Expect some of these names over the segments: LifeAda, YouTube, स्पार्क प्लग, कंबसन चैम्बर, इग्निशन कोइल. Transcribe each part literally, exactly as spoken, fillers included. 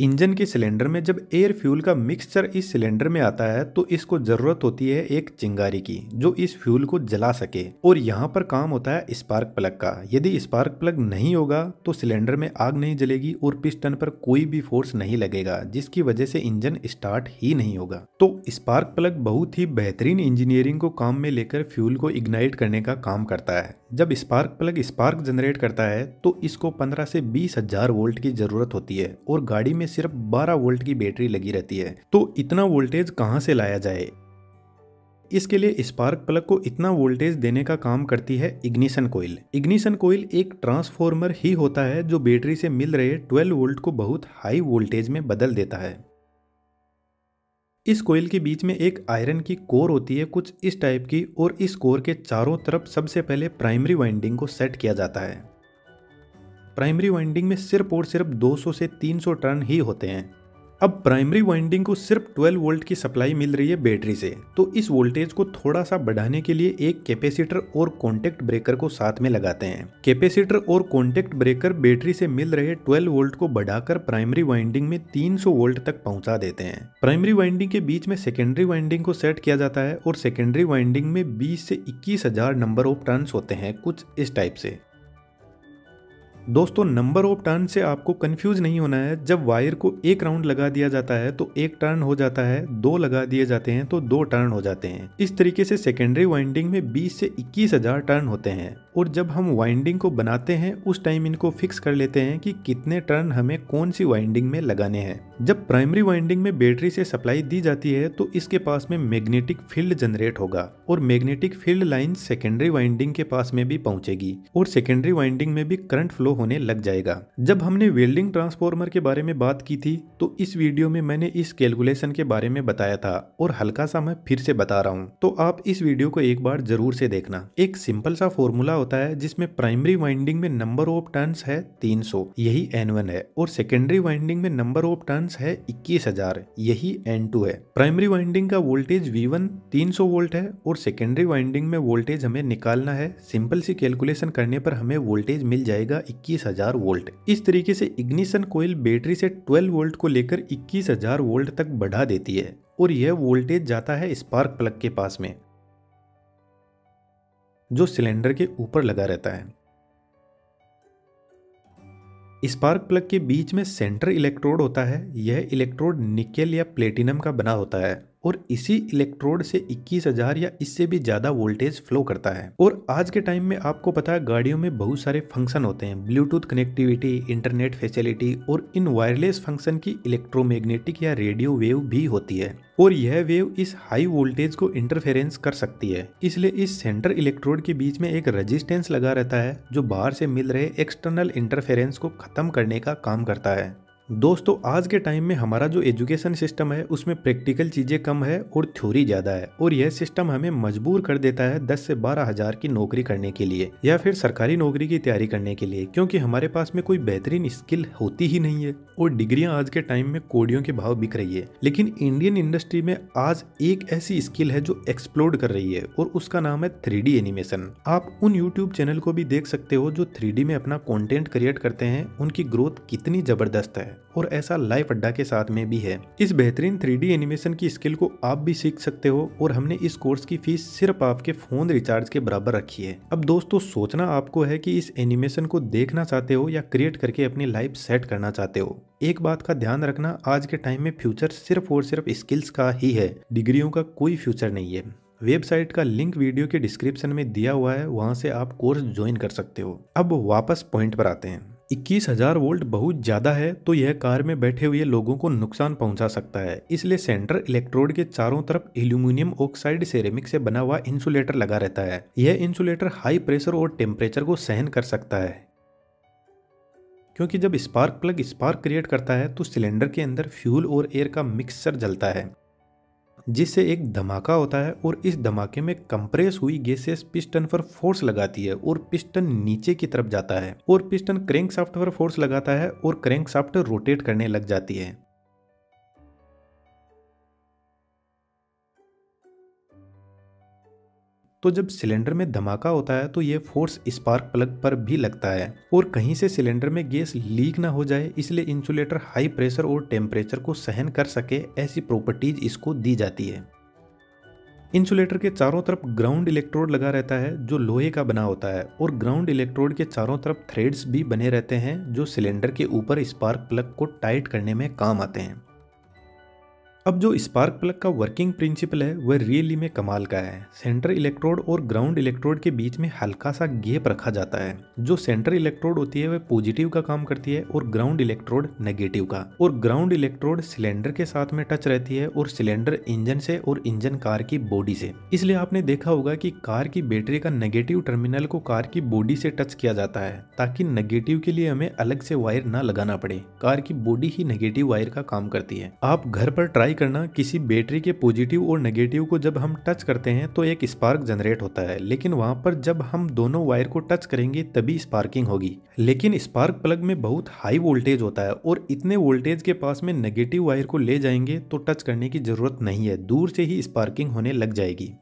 Engine के cylinder में जब एयर फ्यूल का मिक्सचर इस सिलेंडर में आता है तो इसको जरूरत होती है एक चिंगारी की जो इस फ्यूल को जला सके, और यहाँ पर काम होता है स्पार्क प्लग का। यदि स्पार्क प्लग नहीं होगा तो सिलेंडर में आग नहीं जलेगी और पिस्टन पर कोई भी फोर्स नहीं लगेगा, जिसकी वजह से इंजन स्टार्ट ही नहीं होगा। तो स्पार्क प्लग बहुत ही बेहतरीन इंजीनियरिंग को काम में लेकर फ्यूल को इग्नाइट करने का काम करता है। जब स्पार्क प्लग स्पार्क जनरेट करता है तो इसको पंद्रह से बीस हजार वोल्ट की जरूरत होती है और गाड़ी में सिर्फ बारह वोल्ट की बैटरी लगी रहती है, तो इतना वोल्टेज कहां से लाया जाए? इसके लिए स्पार्क प्लग को इतना वोल्टेज देने का काम करती है इग्निशन कोइल। इग्निशन कोइल एक ट्रांसफार्मर ही होता है जो बैटरी से मिल रहे बारह वोल्ट को बहुत हाई वोल्टेज में बदल देता है। इस कोयल के बीच में एक आयरन की कोर होती है कुछ इस टाइप की, और इस कोर के चारों तरफ सबसे पहले प्राइमरी वाइंडिंग को सेट किया जाता है। प्राइमरी वाइंडिंग में सिर्फ और सिर्फ दो सौ से तीन सौ टर्न ही होते हैं। अब प्राइमरी वाइंडिंग को सिर्फ बारह वोल्ट की सप्लाई मिल रही है बैटरी से, तो इस वोल्टेज को थोड़ा सा बढ़ाने के लिए एक कैपेसिटर और कॉन्टैक्ट ब्रेकर को साथ में लगाते हैं। कैपेसिटर और कॉन्टैक्ट ब्रेकर बैटरी से मिल रहे बारह वोल्ट को बढ़ाकर प्राइमरी वाइंडिंग में तीन सौ वोल्ट तक पहुंचा देते हैं। प्राइमरी वाइंडिंग के बीच में सेकेंडरी वाइंडिंग को सेट किया जाता है, और सेकेंडरी वाइंडिंग में बीस से इक्कीस हजार नंबर ऑफ टर्न होते हैं कुछ इस टाइप से। दोस्तों, नंबर ऑफ टर्न से आपको कंफ्यूज नहीं होना है। जब वायर को एक राउंड लगा दिया जाता है तो एक टर्न हो जाता है, दो लगा दिए जाते हैं तो दो टर्न हो जाते हैं। इस तरीके से सेकेंडरी वाइंडिंग में बीस से इक्कीस हजार टर्न होते हैं, और जब हम वाइंडिंग को बनाते हैं उस टाइम इनको फिक्स कर लेते हैं कि कितने टर्न हमें कौन सी वाइंडिंग में लगाने हैं। जब प्राइमरी वाइंडिंग में बैटरी से सप्लाई दी जाती है तो इसके पास में मैग्नेटिक फील्ड जनरेट होगा, और magnetic field line secondary winding के पास में भी पहुंचेगी और सेकेंडरी वाइंडिंग में भी करंट फ्लो होने लग जाएगा। जब हमने वेल्डिंग ट्रांसफार्मर के बारे में बात की थी तो इस वीडियो में मैंने इस कैलकुलेशन के बारे में बताया था, और हल्का सा मैं फिर से बता रहा हूँ, तो आप इस वीडियो को एक बार जरूर से देखना। एक सिंपल सा फॉर्मूला होता है जिसमें प्राइमरी वाइंडिंग में नंबर ऑफ टर्न्स है तीन सौ, यही एन वन है, और सेकेंडरी वाइंडिंग में नंबर ऑफ टर्न्स है इक्कीस हजार, यही एन टू है। प्राइमरी वाइंडिंग का वोल्टेज वी वन तीन सौ वोल्ट है, और सेकेंडरी वाइंडिंग में वोल्टेज हमें निकालना है। सिंपल सी कैलकुलेशन करने पर हमें वोल्टेज मिल जाएगा इक्कीस हजार वोल्ट। इस तरीके से इग्निशन कोइल बैटरी से बारह वोल्ट को लेकर इक्कीस हजार वोल्ट तक बढ़ा देती है, और यह वोल्टेज जाता है स्पार्क प्लग के पास में जो सिलेंडर के ऊपर लगा रहता है। स्पार्क प्लग के बीच में सेंटर इलेक्ट्रोड होता है। यह इलेक्ट्रोड निकेल या प्लेटिनम का बना होता है, और इसी इलेक्ट्रोड से इक्कीस हजार या इससे भी ज़्यादा वोल्टेज फ्लो करता है। और आज के टाइम में आपको पता है गाड़ियों में बहुत सारे फंक्शन होते हैं, ब्लूटूथ कनेक्टिविटी, इंटरनेट फैसिलिटी, और इन वायरलेस फंक्शन की इलेक्ट्रोमैग्नेटिक या रेडियो वेव भी होती है, और यह वेव इस हाई वोल्टेज को इंटरफेरेंस कर सकती है। इसलिए इस सेंटर इलेक्ट्रोड के बीच में एक रेजिस्टेंस लगा रहता है जो बाहर से मिल रहे एक्सटर्नल इंटरफेरेंस को खत्म करने का काम करता है। दोस्तों, आज के टाइम में हमारा जो एजुकेशन सिस्टम है उसमें प्रैक्टिकल चीज़ें कम है और थ्योरी ज़्यादा है, और यह सिस्टम हमें मजबूर कर देता है दस से बारह हज़ार की नौकरी करने के लिए या फिर सरकारी नौकरी की तैयारी करने के लिए, क्योंकि हमारे पास में कोई बेहतरीन स्किल होती ही नहीं है, और डिग्रियां आज के टाइम में कौड़ियों के भाव बिक रही है। लेकिन इंडियन इंडस्ट्री में आज एक ऐसी स्किल है जो एक्सप्लोड कर रही है, और उसका नाम है थ्री डी एनिमेशन। आप उन यूट्यूब चैनल को भी देख सकते हो जो थ्री डी में अपना कॉन्टेंट क्रिएट करते हैं। उनकी ग्रोथ कितनी ज़बरदस्त है, और ऐसा लाइफ अड्डा के साथ में भी है। इस बेहतरीन थ्री डी एनिमेशन की स्किल को आप भी सीख सकते हो, और हमने इस कोर्स की फीस सिर्फ आपके फोन रिचार्ज के बराबर रखी है। अब दोस्तों, सोचना आपको है कि इस एनिमेशन को देखना चाहते हो या क्रिएट करके अपनी लाइफ सेट करना चाहते हो। एक बात का ध्यान रखना, आज के टाइम में फ्यूचर सिर्फ और सिर्फ स्किल्स का ही है, डिग्रियों का कोई फ्यूचर नहीं है। वेबसाइट का लिंक वीडियो के डिस्क्रिप्शन में दिया हुआ है, वहाँ से आप कोर्स ज्वाइन कर सकते हो। अब वापस पॉइंट पर आते हैं। इक्कीस हजार वोल्ट बहुत ज़्यादा है, तो यह कार में बैठे हुए लोगों को नुकसान पहुंचा सकता है। इसलिए सेंटर इलेक्ट्रोड के चारों तरफ एल्यूमिनियम ऑक्साइड सेरेमिक से बना हुआ इंसुलेटर लगा रहता है। यह इंसुलेटर हाई प्रेशर और टेम्परेचर को सहन कर सकता है, क्योंकि जब स्पार्क प्लग स्पार्क क्रिएट करता है तो सिलेंडर के अंदर फ्यूल और एयर का मिक्सचर जलता है, जिससे एक धमाका होता है, और इस धमाके में कंप्रेस हुई गैसेस पिस्टन पर फोर्स लगाती है, और पिस्टन नीचे की तरफ जाता है, और पिस्टन क्रैंकशाफ्ट पर फोर्स लगाता है, और क्रैंकशाफ्ट रोटेट करने लग जाती है। तो तो जब सिलेंडर में धमाका होता है तो ये फोर्स स्पार्क प्लग पर भी लगता है और कहीं से सिलेंडर में गैस लीक ना हो जाए इसलिए इंसुलेटर हाई प्रेशर और टेम्परेचर को सहन कर सके, ऐसी प्रॉपर्टीज इसको दी जाती है। इंसुलेटर के चारों तरफ ग्राउंड इलेक्ट्रोड लगा रहता है जो लोहे का बना होता है और ग्राउंड इलेक्ट्रोड के चारों तरफ थ्रेड्स भी बने रहते हैं जो सिलेंडर के ऊपर स्पार्क प्लग को टाइट करने में काम आते हैं। अब जो स्पार्क प्लग का वर्किंग प्रिंसिपल है वह रियली में कमाल का है। सेंटर इलेक्ट्रोड और ग्राउंड इलेक्ट्रोड के बीच में हल्का सा गैप रखा जाता है। जो सेंटर इलेक्ट्रोड होती है वह पॉजिटिव का काम करती है और ग्राउंड इलेक्ट्रोड नेगेटिव का, और ग्राउंड इलेक्ट्रोड सिलेंडर के साथ में टच रहती है और सिलेंडर इंजन से और इंजन कार की बॉडी से। इसलिए आपने देखा होगा कि कार की बैटरी का नेगेटिव टर्मिनल को कार की बॉडी से टच किया जाता है ताकि नेगेटिव के लिए हमें अलग से वायर ना लगाना पड़े। कार की बॉडी ही नेगेटिव वायर का काम करती है। आप घर पर ट्राई करना, किसी बैटरी के पॉजिटिव और नेगेटिव को जब हम टच करते हैं तो एक स्पार्क जनरेट होता है, लेकिन वहां पर जब हम दोनों वायर को टच करेंगे तभी स्पार्किंग होगी। लेकिन स्पार्क प्लग में बहुत हाई वोल्टेज होता है और इतने वोल्टेज के पास में नेगेटिव वायर को ले जाएंगे तो टच करने की जरूरत नहीं है, दूर से ही स्पार्किंग होने लग जाएगी।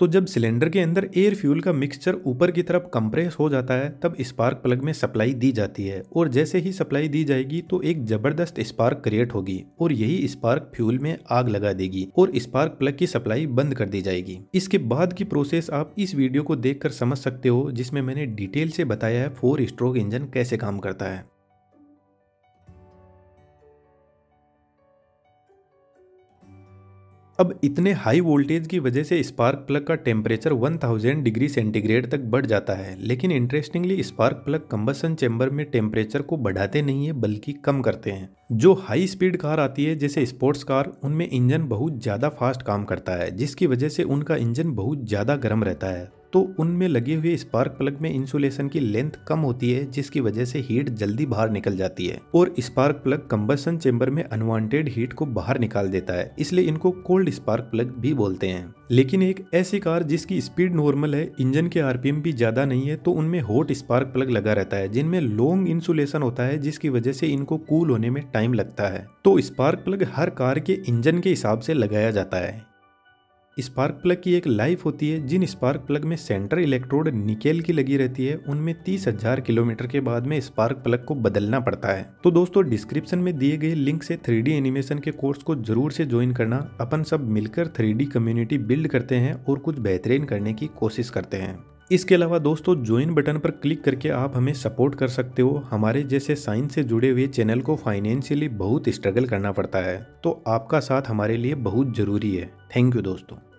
तो जब सिलेंडर के अंदर एयर फ्यूल का मिक्सचर ऊपर की तरफ कंप्रेस हो जाता है तब स्पार्क प्लग में सप्लाई दी जाती है और जैसे ही सप्लाई दी जाएगी तो एक जबरदस्त स्पार्क क्रिएट होगी और यही स्पार्क फ्यूल में आग लगा देगी और स्पार्क प्लग की सप्लाई बंद कर दी जाएगी। इसके बाद की प्रोसेस आप इस वीडियो को देखकर समझ सकते हो जिसमें मैंने डिटेल से बताया है फोर स्ट्रोक इंजन कैसे काम करता है। अब इतने हाई वोल्टेज की वजह से स्पार्क प्लग का टेम्परेचर एक हज़ार डिग्री सेंटीग्रेड तक बढ़ जाता है, लेकिन interestingly स्पार्क प्लग कंबसन चैम्बर में टेम्परेचर को बढ़ाते नहीं है बल्कि कम करते हैं। जो हाई स्पीड कार आती है जैसे स्पोर्ट्स कार, उनमें इंजन बहुत ज़्यादा फास्ट काम करता है जिसकी वजह से उनका इंजन बहुत ज़्यादा गर्म रहता है, तो उनमें लगे हुए स्पार्क प्लग में इंसुलेशन की लेंथ कम होती है जिसकी वजह से हीट जल्दी बाहर निकल जाती है और स्पार्क प्लग कंबसन चेंबर में अनवांटेड हीट को बाहर निकाल देता है, इसलिए इनको कोल्ड स्पार्क प्लग भी बोलते हैं। लेकिन एक ऐसी कार जिसकी स्पीड नॉर्मल है, इंजन के आरपीएम भी ज्यादा नहीं है, तो उनमें हॉट स्पार्क प्लग लगा रहता है जिनमें लॉन्ग इंसुलेशन होता है जिसकी वजह से इनको कूल होने में टाइम लगता है। तो स्पार्क प्लग हर कार के इंजन के हिसाब से लगाया जाता है। स्पार्क प्लग की एक लाइफ होती है। जिन स्पार्क प्लग में सेंटर इलेक्ट्रोड निकेल की लगी रहती है उनमें तीस हजार किलोमीटर के बाद में स्पार्क प्लग को बदलना पड़ता है। तो दोस्तों डिस्क्रिप्शन में दिए गए लिंक से थ्री डी एनिमेशन के कोर्स को जरूर से ज्वाइन करना। अपन सब मिलकर थ्री डी कम्युनिटी बिल्ड करते हैं और कुछ बेहतरीन करने की कोशिश करते हैं। इसके अलावा दोस्तों ज्वाइन बटन पर क्लिक करके आप हमें सपोर्ट कर सकते हो। हमारे जैसे साइंस से जुड़े हुए चैनल को फाइनेंशियली बहुत स्ट्रगल करना पड़ता है, तो आपका साथ हमारे लिए बहुत जरूरी है। थैंक यू दोस्तों।